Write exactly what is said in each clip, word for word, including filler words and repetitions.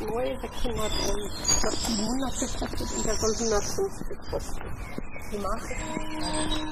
Neu sechshundert Euro. Ich glaube, die hundert gekostet und der soll hundertfünfzig kosten. Die Marke?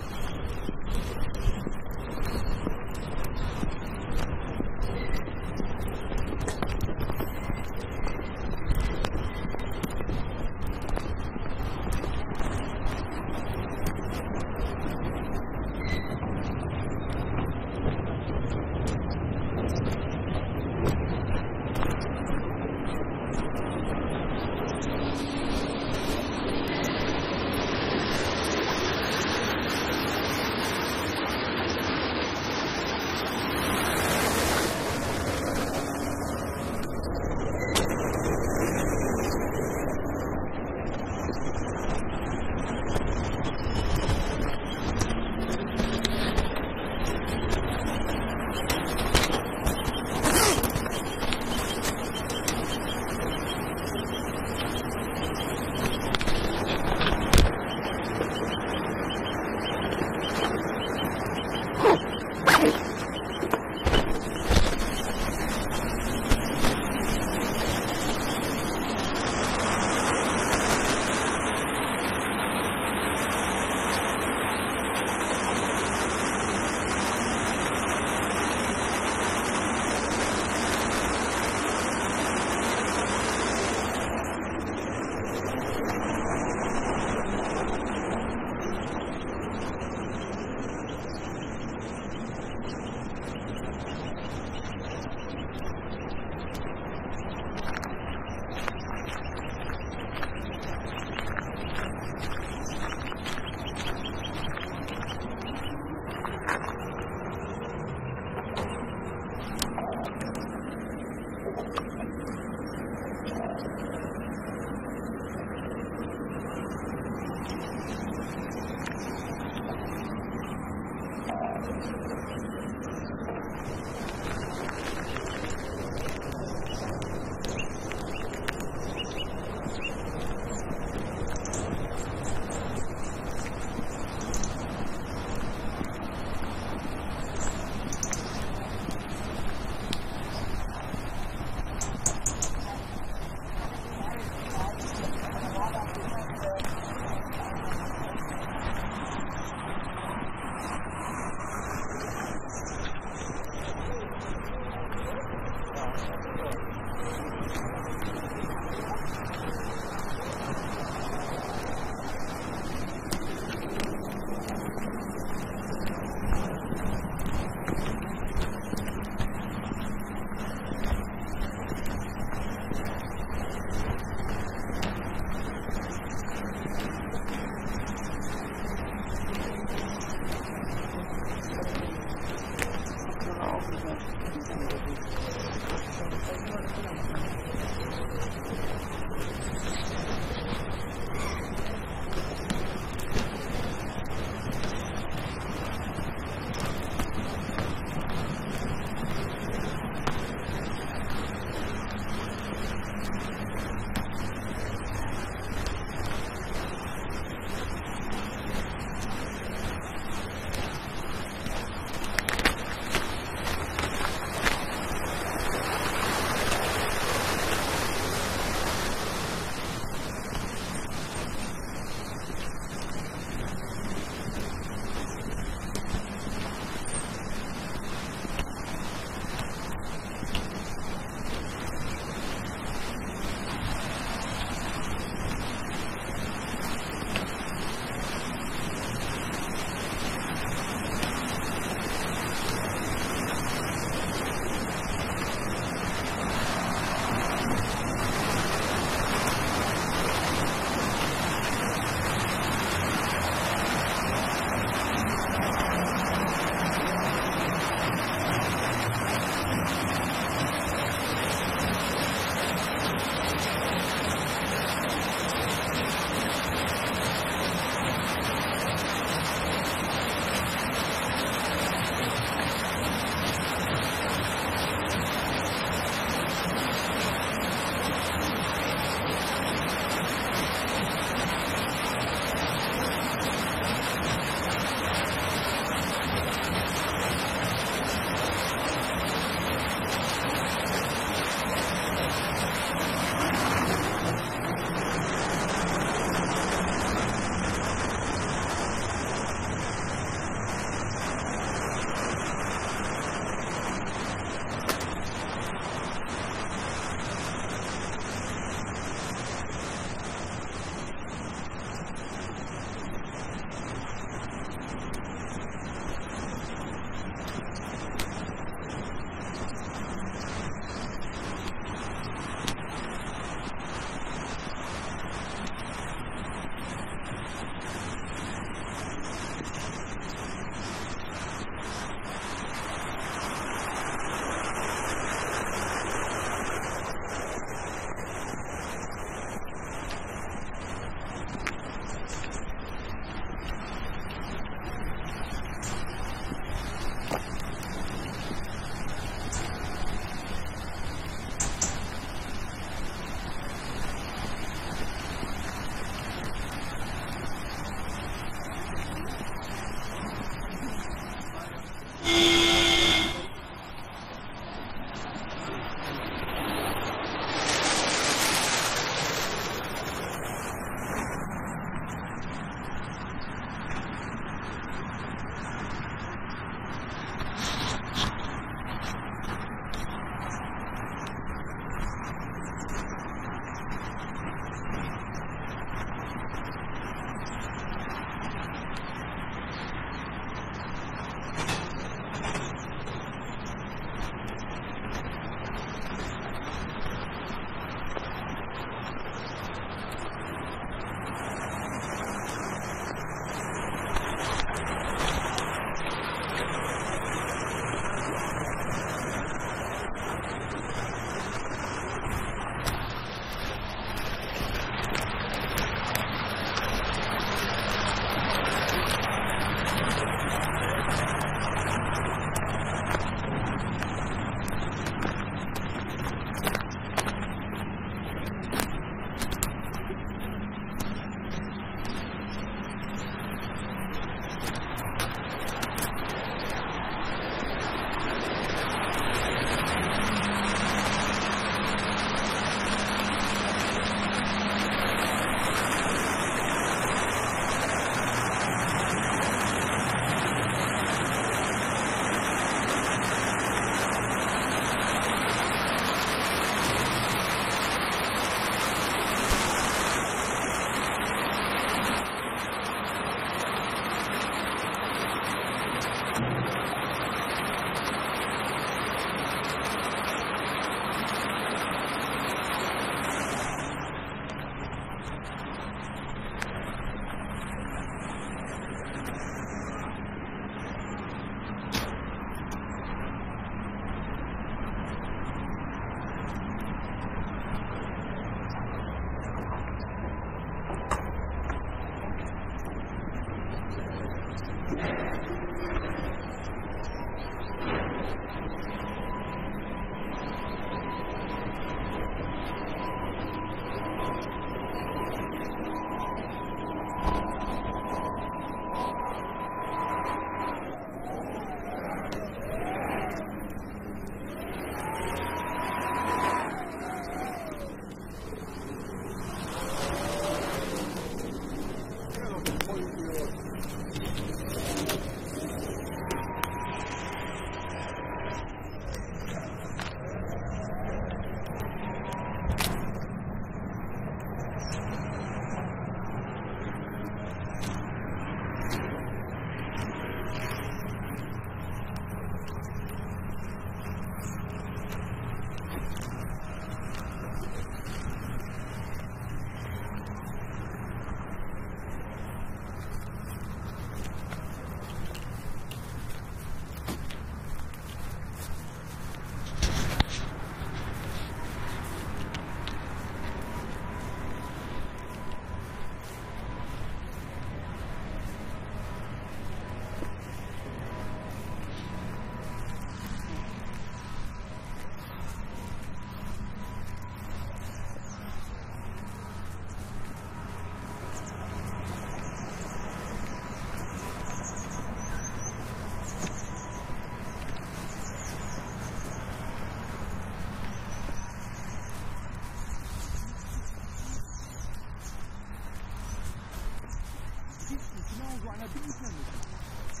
so einer bin ich ja nicht.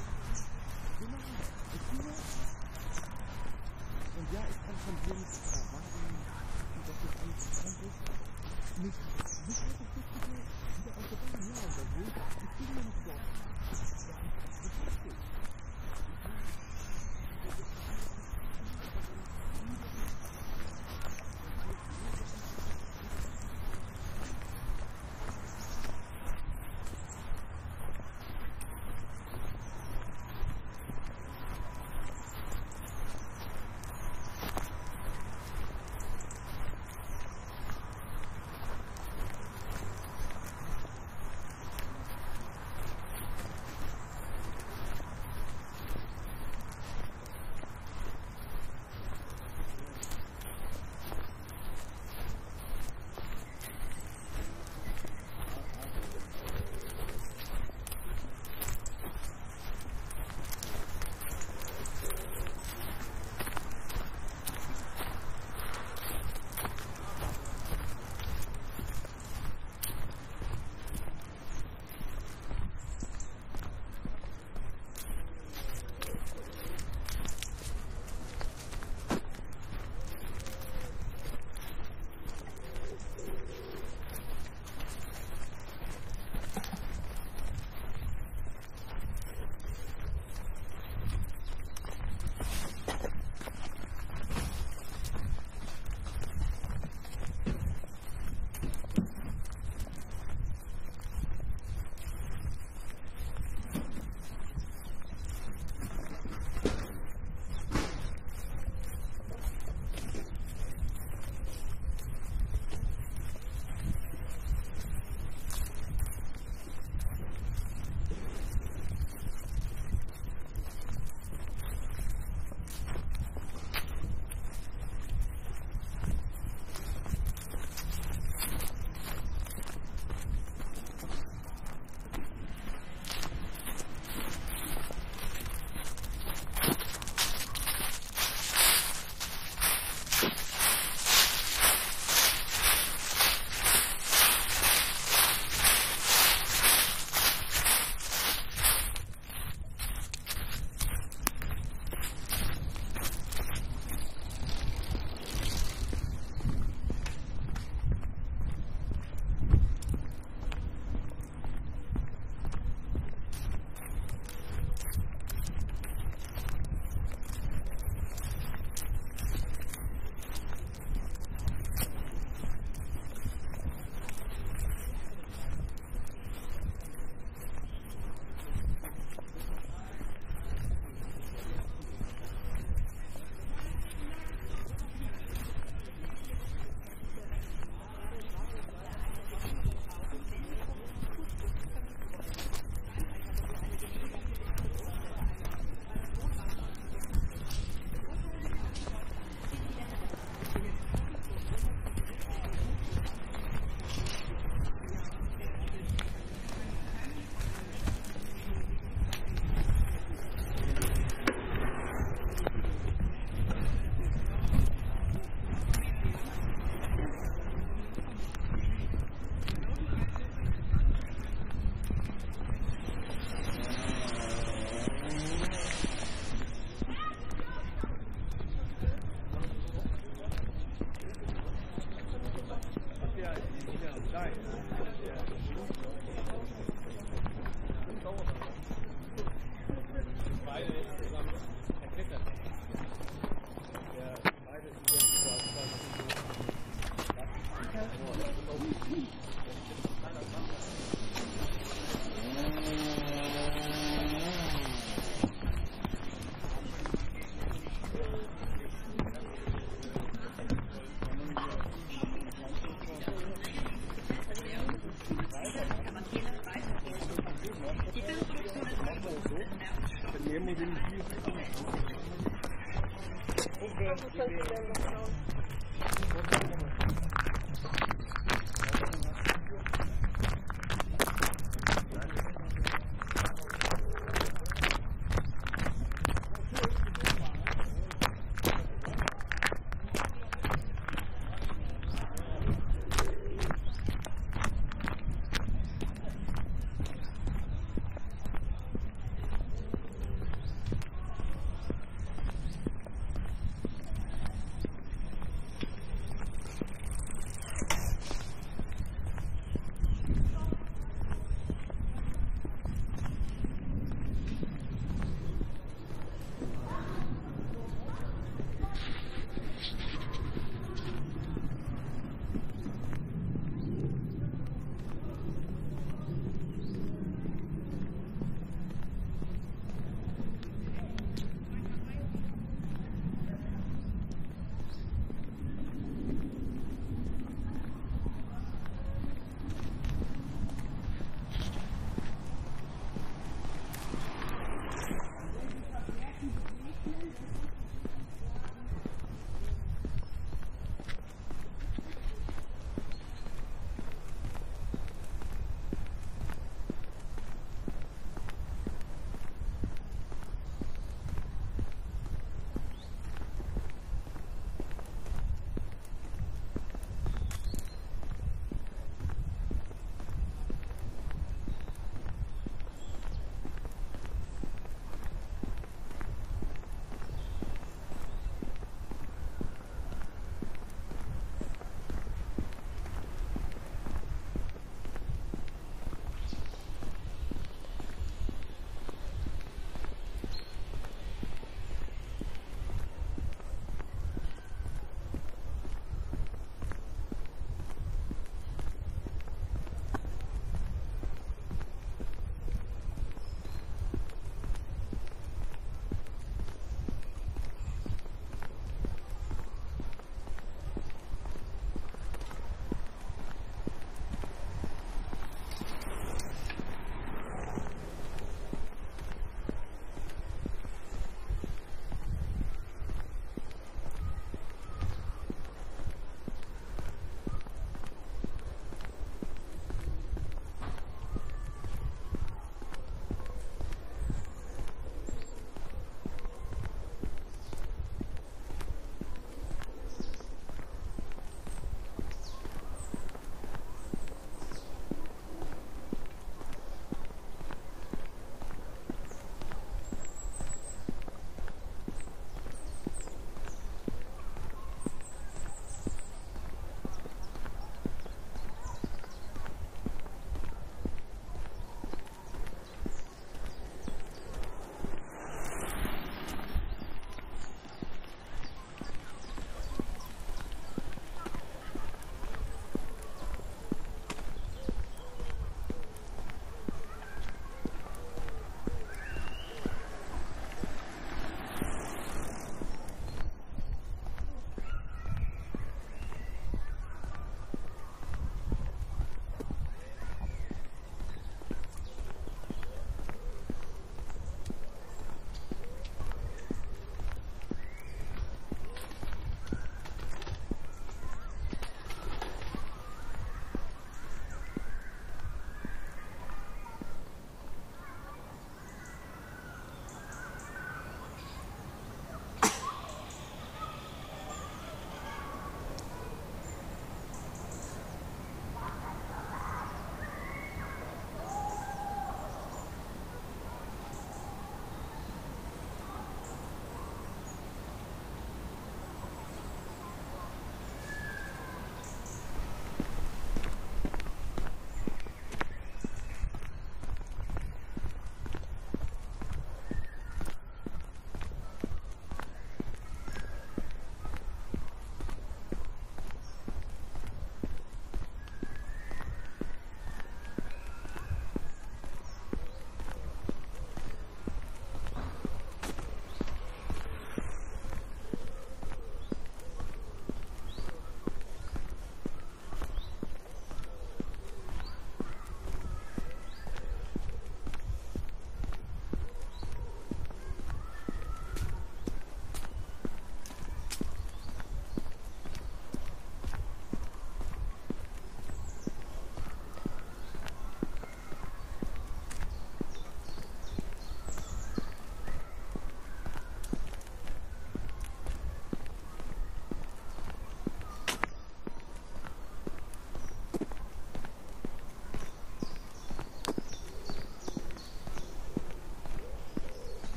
Genau. Ich bin Und ja, ich kann von dir nichts erwarten, dass das alles bekannt ist. Nicht, nicht einfach richtig wieder aus der Bahn her, weil wo ich bin mir nicht dort. Das ist richtig. Das ist alles.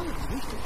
Ja, das ist wichtig.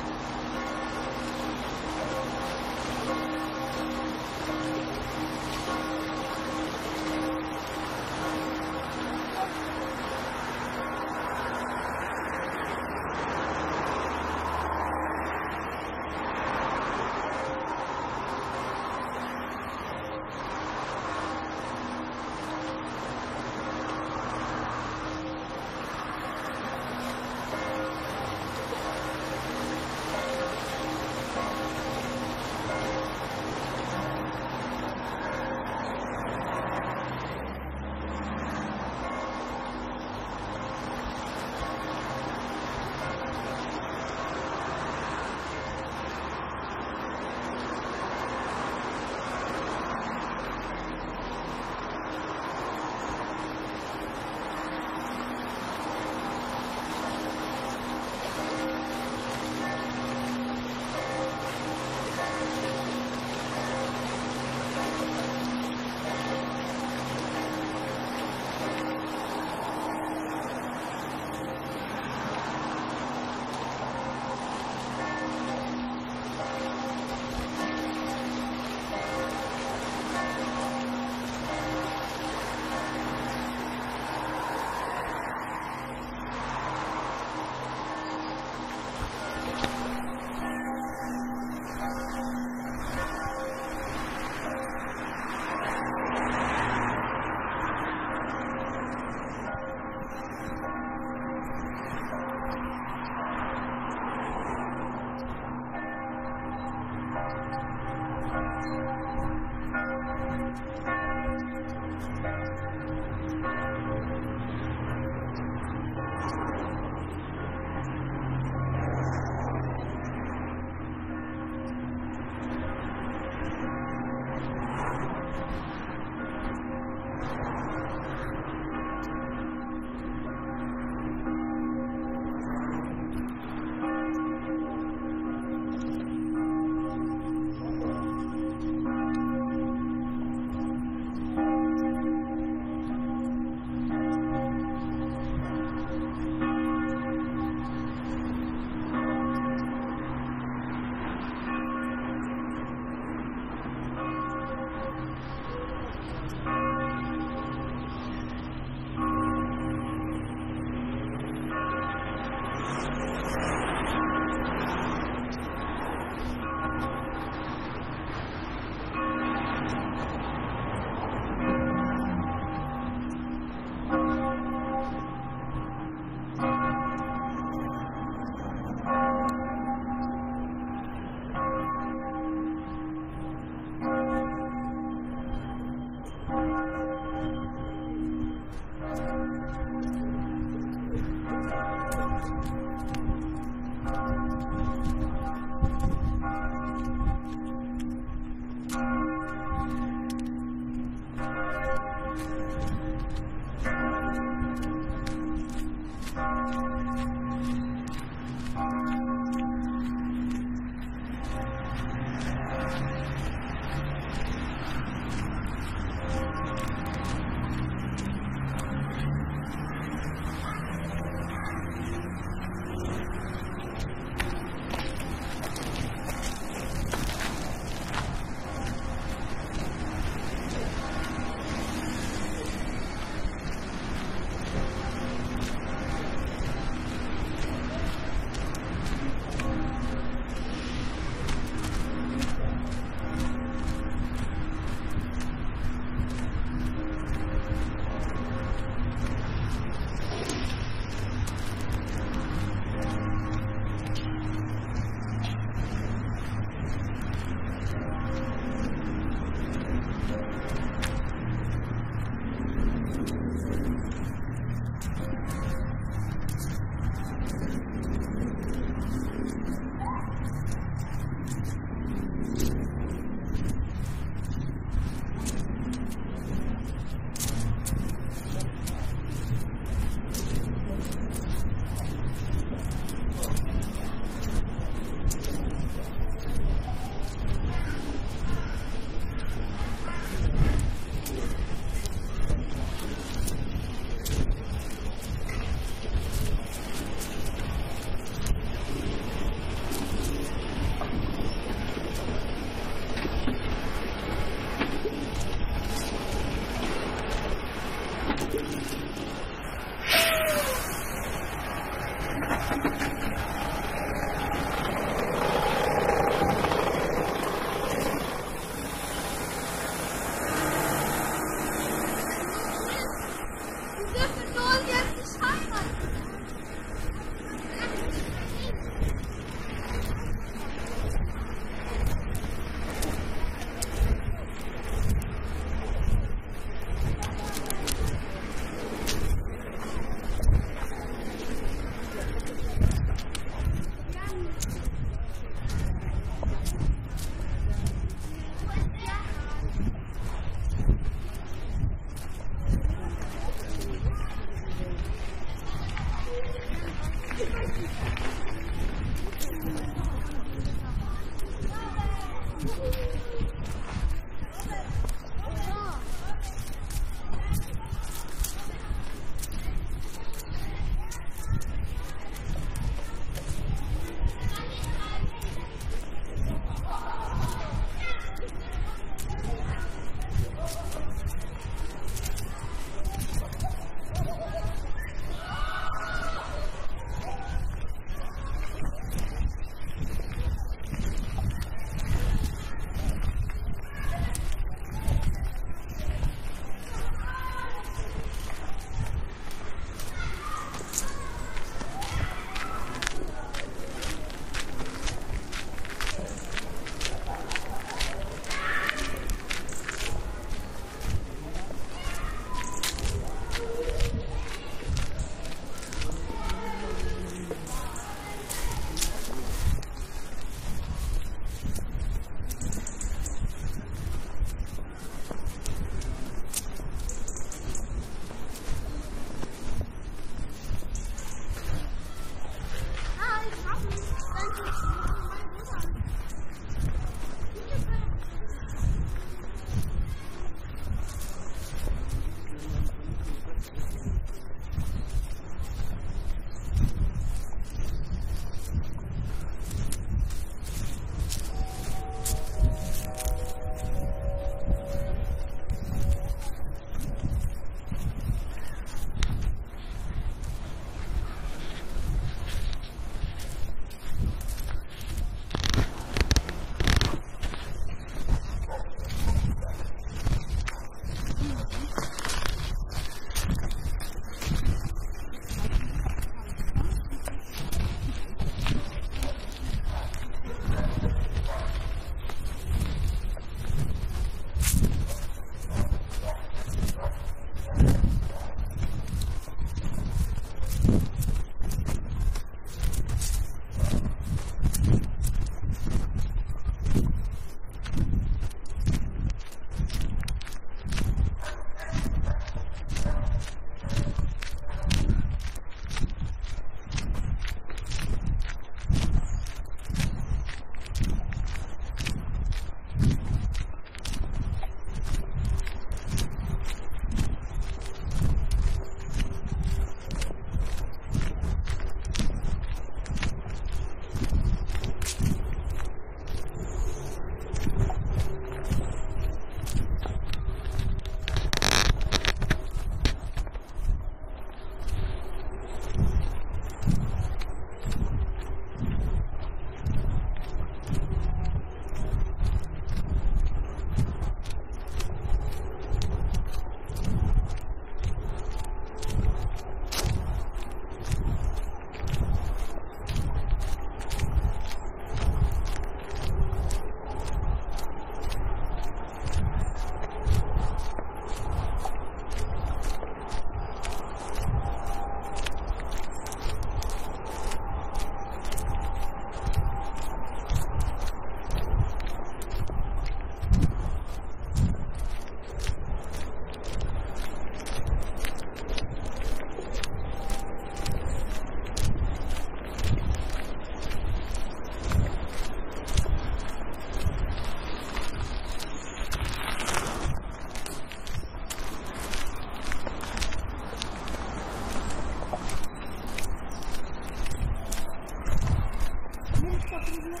Wurst.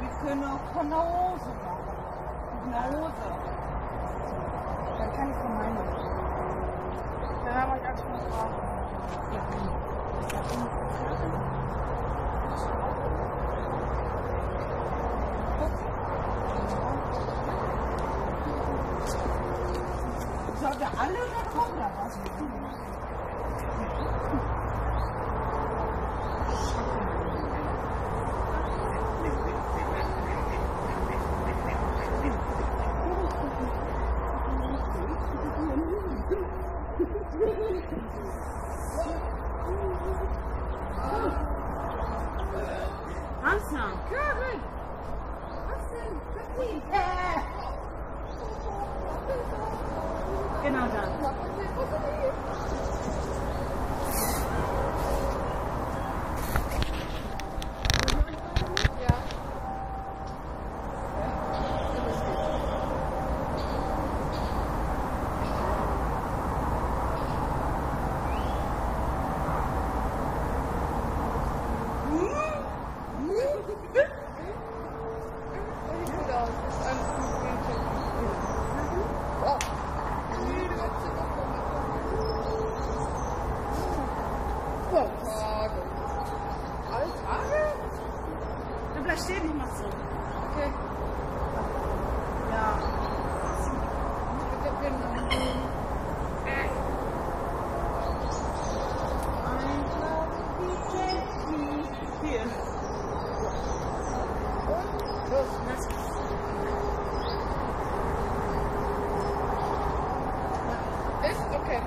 Mit Von der Hose. Von der Hose. Dann kann ich von meiner Hose. Dann haben wir ganz schön drauf. Ja, ist ja gut. Sollte alle da drauf oder was? Was denn? Karin! Was denn? Kathi! Äh. Genau da. Bleib stehen, ich mach's so. Okay. Ja. Ich hab den Mann. Hier. Und los, lass mich. Ist okay.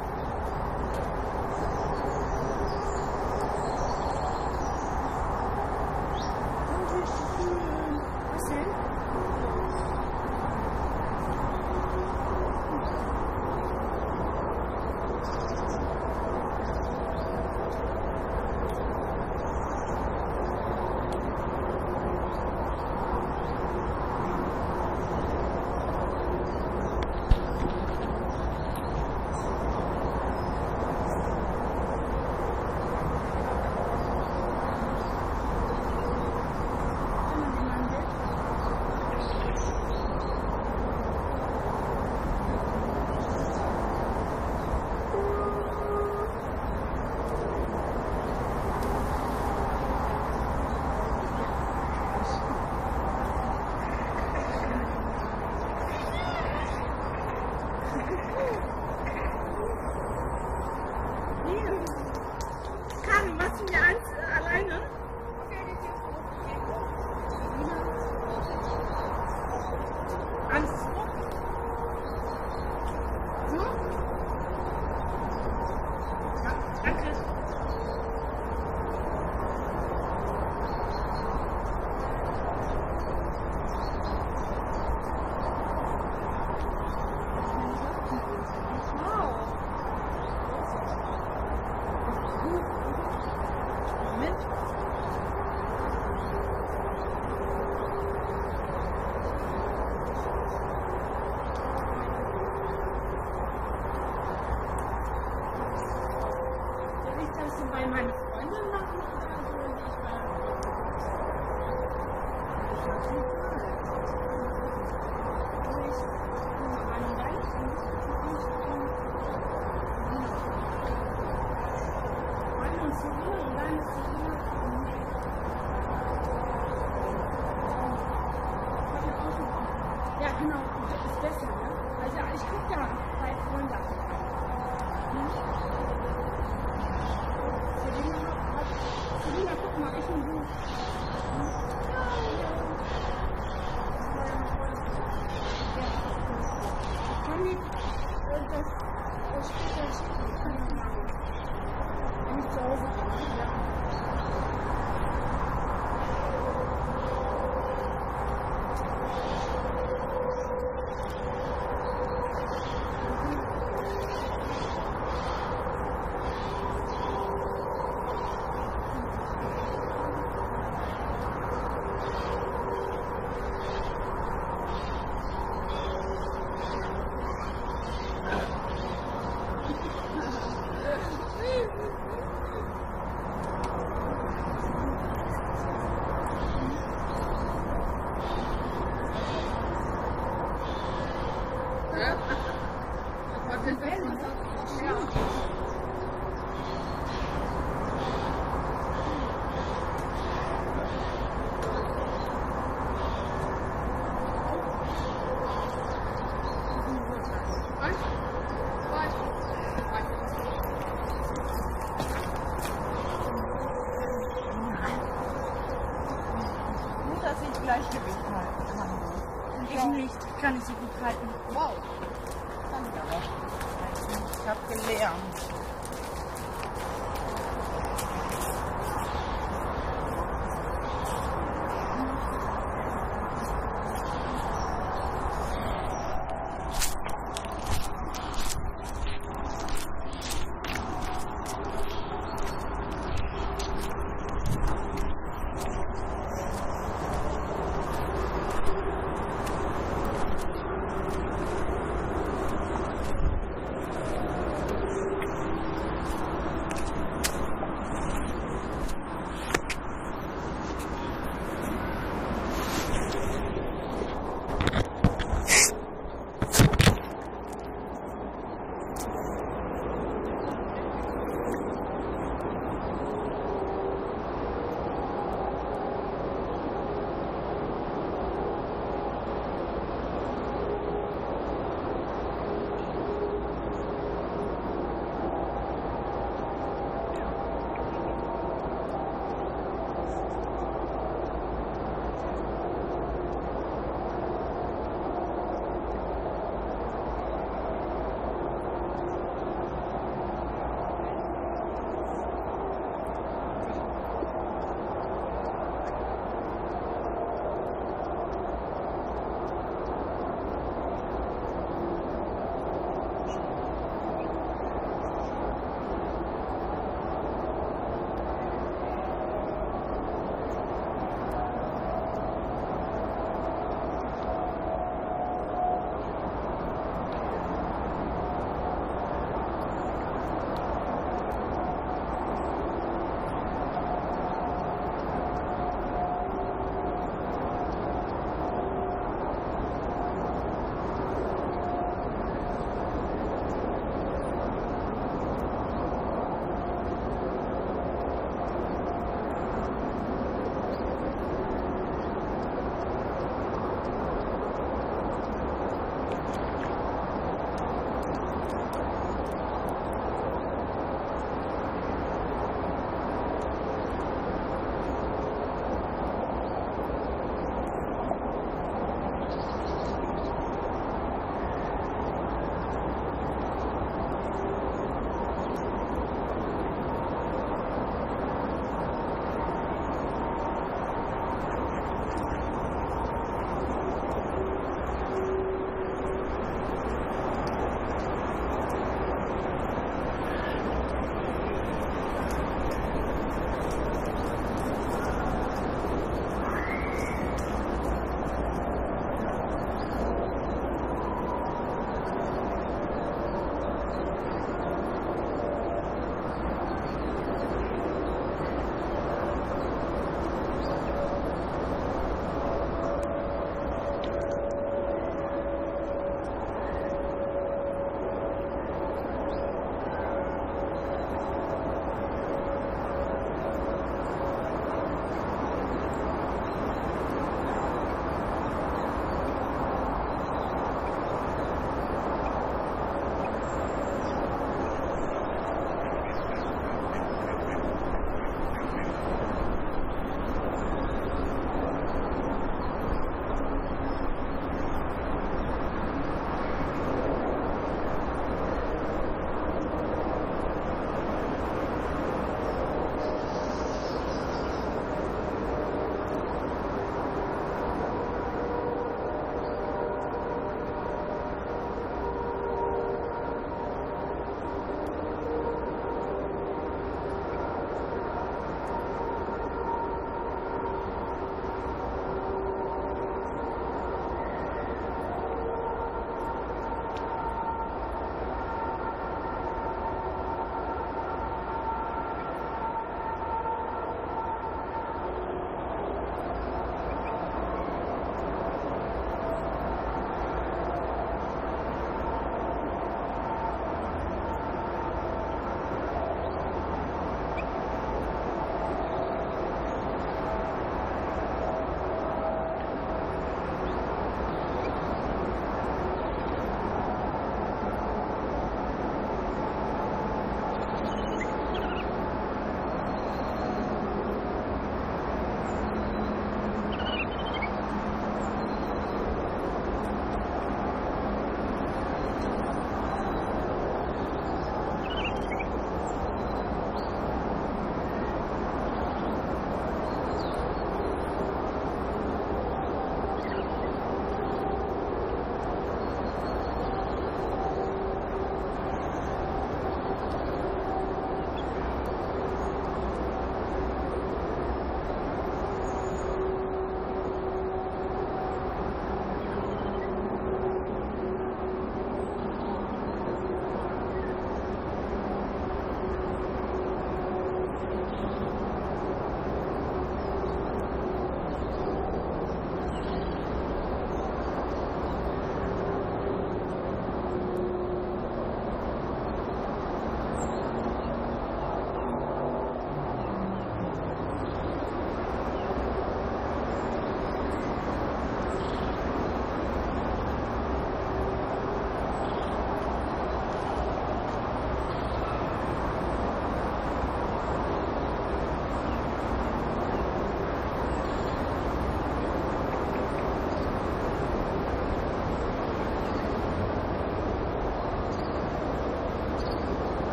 Ja, genau, das ist besser, ne? Also ich guck ja bei Freunde. Selina, guck mal, ich und du. Ich kann nicht das später schicken, ich kann nicht machen. Wenn ich zu Hause bin, ja. Ich nicht, ich kann nicht so gut halten. Wow, danke aber. Ich habe gelernt.